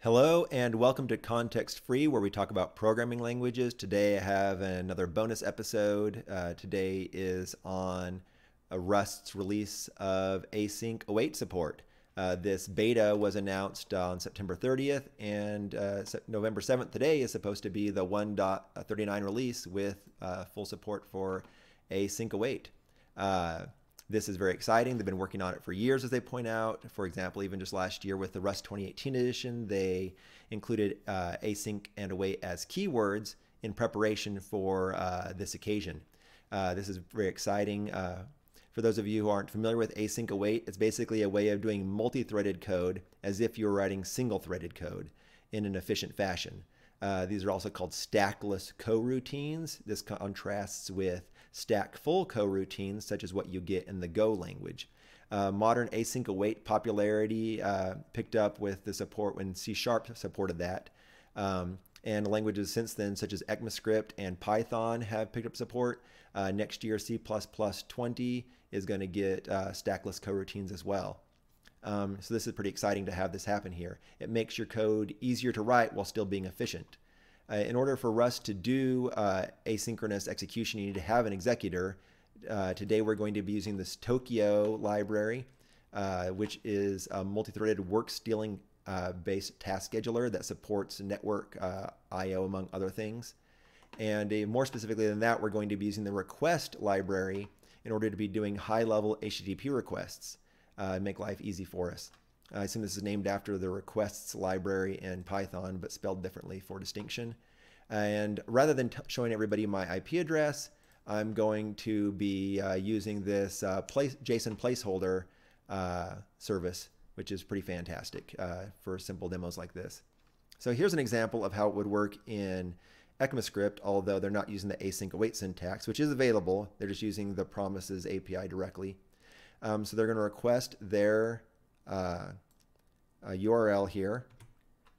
Hello and welcome to Context Free, where we talk about programming languages. Today I have another bonus episode. Today is on Rust's release of async/await support. This beta was announced on September 30th, and November 7th today is supposed to be the 1.39 release with full support for async/await. This is very exciting. They've been working on it for years, as they point out. For example, even just last year with the Rust 2018 edition, they included async and await as keywords in preparation for this occasion. This is very exciting. For those of you who aren't familiar with async await, it's basically a way of doing multi-threaded code as if you're writing single-threaded code in an efficient fashion. These are also called stackless coroutines. This contrasts with stack-full coroutines, such as what you get in the Go language. Modern async await popularity picked up with the support when C# supported that. And languages since then, such as ECMAScript and Python, have picked up support. Next year, C++20 is going to get stackless coroutines as well. So this is pretty exciting to have this happen here. It makes your code easier to write while still being efficient. In order for Rust to do asynchronous execution, you need to have an executor. Today we're going to be using this Tokio library, which is a multi-threaded work-stealing based task scheduler that supports network I/O, among other things. And more specifically than that, we're going to be using the request library in order to be doing high-level HTTP requests. Make life easy for us. I assume this is named after the requests library in Python, but spelled differently for distinction. And rather than showing everybody my IP address, I'm going to be using this JSON placeholder service, which is pretty fantastic for simple demos like this. So here's an example of how it would work in ECMAScript, although they're not using the async await syntax, which is available. They're just using the promises API directly. So they're going to request their URL here,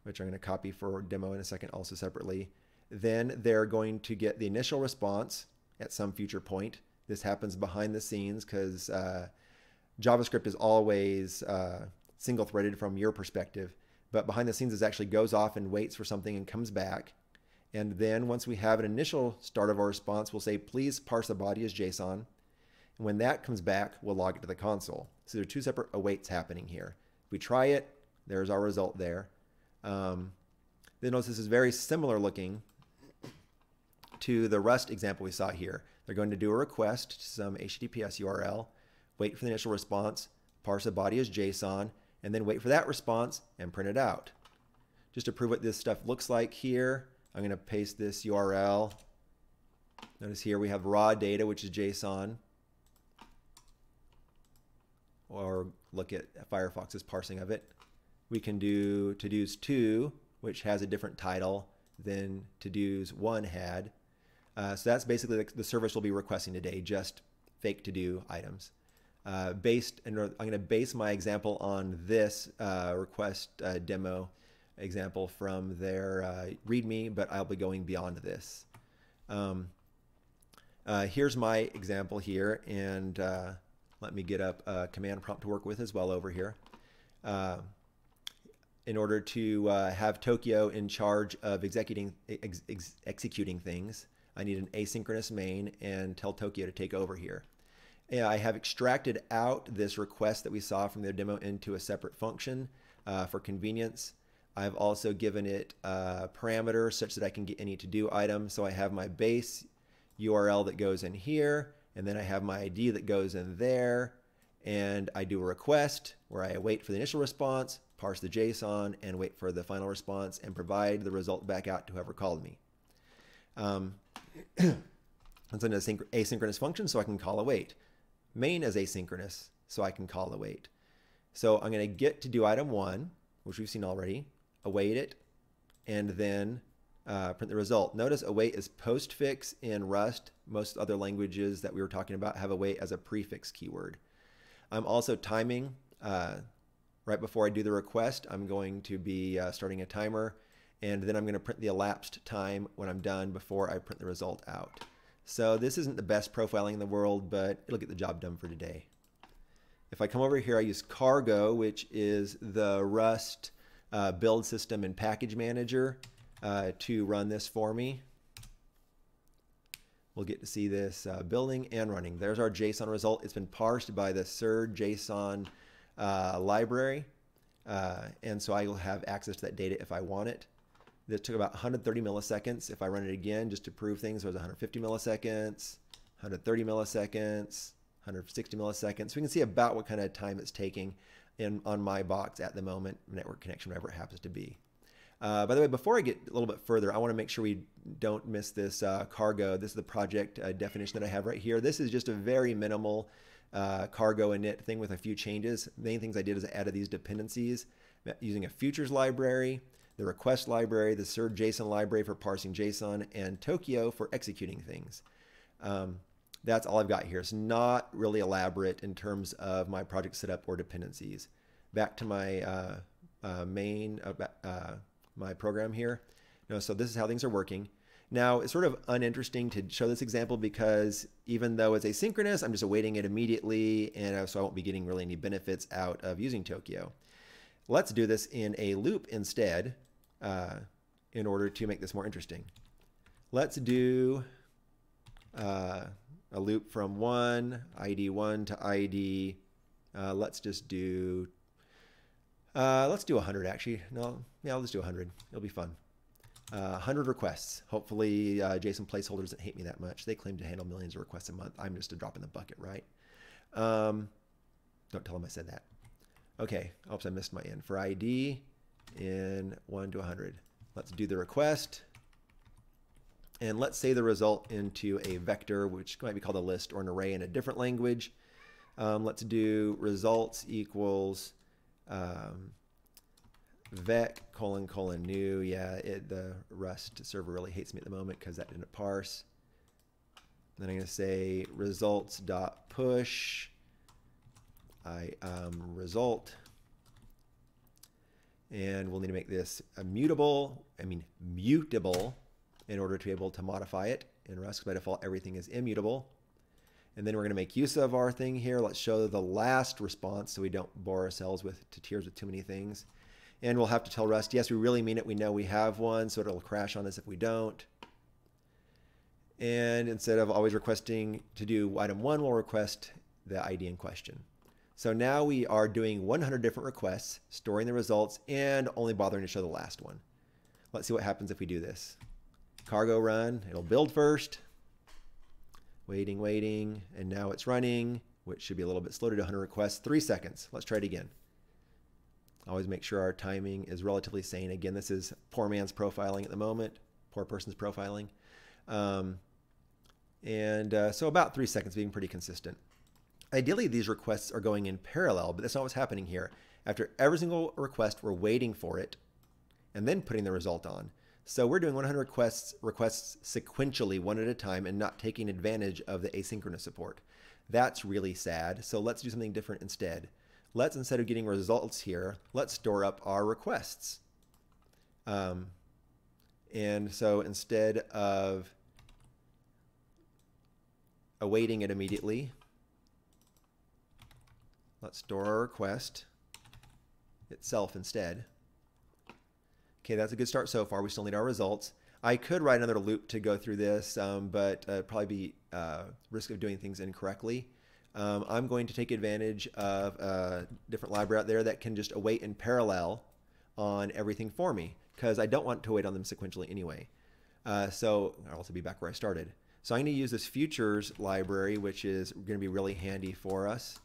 which I'm going to copy for demo in a second also separately. Then they're going to get the initial response at some future point. This happens behind the scenes because JavaScript is always single-threaded from your perspective. But behind the scenes, this actually goes off and waits for something and comes back. And then once we have an initial start of our response, we'll say, please parse a body as JSON. When that comes back, we'll log it to the console. So there are two separate awaits happening here. If we try it, there's our result there. Then notice this is very similar looking to the Rust example we saw here. They're going to do a request to some HTTPS URL, wait for the initial response, parse a body as JSON, and then wait for that response and print it out. Just to prove what this stuff looks like here, I'm going to paste this URL. Notice here we have raw data, which is JSON. Or look at Firefox's parsing of it. We can do to-dos 2, which has a different title than to-dos 1 had. So that's basically the service we'll be requesting today, just fake to-do itetes. I'm going to base my example on this request demo example from their README, but I'll be going beyond this. Here's my example here, and let me get up a command prompt to work with as well over here. In order to have Tokio in charge of executing things, I need an asynchronous main and tell Tokio to take over here. And I have extracted out this request that we saw from their demo into a separate function for convenience. I've also given it a parameter such that I can get any to-do item. So I have my base URL that goes in here. And then I have my ID that goes in there, and I do a request where I wait for the initial response, parse the JSON, and wait for the final response, and provide the result back out to whoever called me. It's an asynchronous function, so I can call await. Main is asynchronous, so I can call await. So I'm going to get to do item 1, which we've seen already, await it, and then print the result. Notice await is postfix in Rust. Most other languages that we were talking about have await as a prefix keyword. I'm also timing. Right before I do the request, I'm going to be starting a timer, and then I'm going to print the elapsed time when I'm done before I print the result out. So this isn't the best profiling in the world, but it'll get the job done for today. If I come over here, I use Cargo, which is the Rust build system and package manager to run this for me. We'll get to see this building and running. There's our JSON result. It's been parsed by the Serde JSON library. And so I will have access to that data if I want it. This took about 130 milliseconds. If I run it again, just to prove things, it was 150 milliseconds, 130 milliseconds, 160 milliseconds. So we can see about what kind of time it's taking on my box at the moment, network connection, whatever it happens to be. By the way, before I get a little bit further, I want to make sure we don't miss this cargo. This is the project definition that I have right here. This is just a very minimal cargo init thing with a few changes. The main things I did is I added these dependencies using a futures library, the request library, the Serde JSON library for parsing JSON, and Tokio for executing things. That's all I've got here. It's not really elaborate in terms of my project setup or dependencies. Back to my my program here. No, so this is how things are working. Now, it's sort of uninteresting to show this example because even though it's asynchronous, I'm just awaiting it immediately, and so I won't be getting really any benefits out of using Tokio. Let's do this in a loop instead in order to make this more interesting. Let's do a loop from ID 1 to ID. Let's just do let's do 100 actually. No, yeah, I'll just do 100. It'll be fun. 100 requests. Hopefully JSON placeholder doesn't hate me that much. They claim to handle millions of requests a month. I'm just a drop in the bucket, right? Don't tell them I said that. Okay, oops, I missed my end. For ID in 1 to 100. Let's do the request. And let's say the result into a vector, which might be called a list or an array in a different language. Let's do results equals vec : new. Yeah, the Rust server really hates me at the moment because that didn't parse. Then I'm going to say results.push result, and we'll need to make this mutable in order to be able to modify it. In Rust, by default, everything is immutable. And then we're going to make use of our thing here. Let's show the last response so we don't bore ourselves to tears with too many things. And we'll have to tell Rust, yes, we really mean it. We know we have one, so it'll crash on us if we don't. And instead of always requesting to do item 1, we'll request the ID in question. So now we are doing 100 different requests, storing the results, and only bothering to show the last one. Let's see what happens if we do this. Cargo run, it'll build first. Waiting, waiting, and now it's running, which should be a little bit slow to 100 requests, 3 seconds. Let's try it again. Always make sure our timing is relatively sane. Again, this is poor man's profiling at the moment, poor person's profiling. So about 3 seconds, being pretty consistent. Ideally, these requests are going in parallel, but that's not what's happening here. After every single request, we're waiting for it and then putting the result on. So we're doing 100 requests sequentially, one at a time, and not taking advantage of the asynchronous support. That's really sad. So let's do something different instead. Let's, instead of getting results here, let's store up our requests. And so instead of awaiting it immediately, let's store our request itself instead. Okay, that's a good start so far. We still need our results. I could write another loop to go through this, but probably be risk of doing things incorrectly. I'm going to take advantage of a different library out there that can just await in parallel on everything for me, because I don't want to wait on them sequentially anyway. So I'll also be back where I started. So I'm going to use this futures library, which is going to be really handy for us.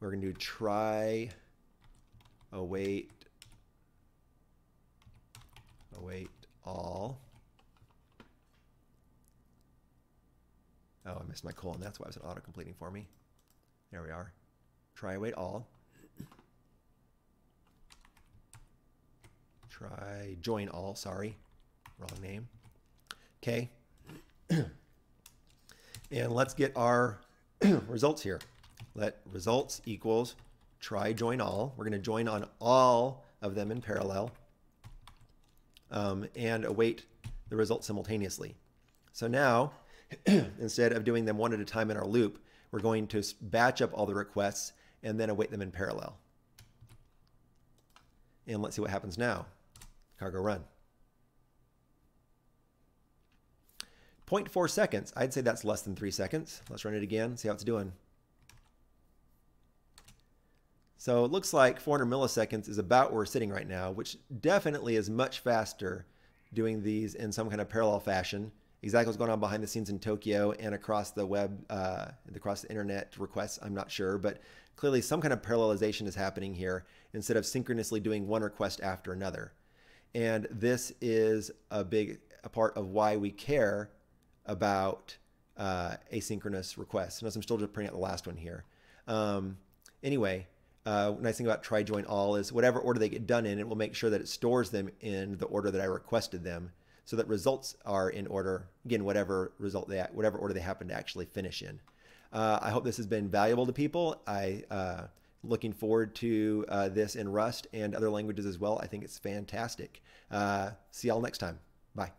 We're going to do try await all. Oh, I missed my colon. That's why it was auto completing for me. There we are. Try await all. Try join all. Sorry, wrong name. Okay, and let's get our results here. Let results equals try join all. We're going to join on all of them in parallel. And await the results simultaneously. So now, instead of doing them one at a time in our loop, we're going to batch up all the requests and then await them in parallel. And let's see what happens now. Cargo run. 0.4 seconds. I'd say that's less than 3 seconds. Let's run it again, see how it's doing. So it looks like 400 milliseconds is about where we're sitting right now, which definitely is much faster doing these in some kind of parallel fashion. Exactly what's going on behind the scenes in Tokyo and across the web, across the internet requests, I'm not sure, but clearly some kind of parallelization is happening here instead of synchronously doing one request after another. And this is a big part of why we care about asynchronous requests. Notice I'm still just printing out the last one here. Anyway, nice thing about try join all is whatever order they get done in, it will make sure that it stores them in the order that I requested them so that results are in order, again, whatever order they happen to actually finish in. I hope this has been valuable to people. Looking forward to this in Rust and other languages as well. I think it's fantastic. See y'all next time. Bye.